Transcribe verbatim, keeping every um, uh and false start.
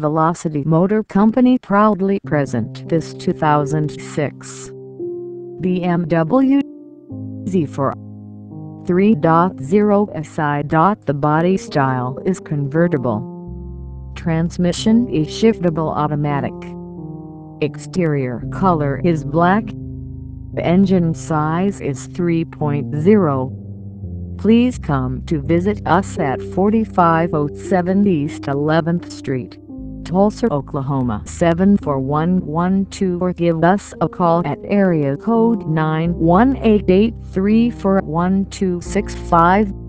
Velocity Motor Company proudly present this two thousand six B M W Z four three point oh S I. The body style is convertible. Transmission is shiftable automatic. Exterior color is black. Engine size is three point oh. Please come to visit us at forty-five oh seven East eleventh Street, Tulsa, Oklahoma seven four one one two, or give us a call at area code nine one eight, eight three four, one two six five.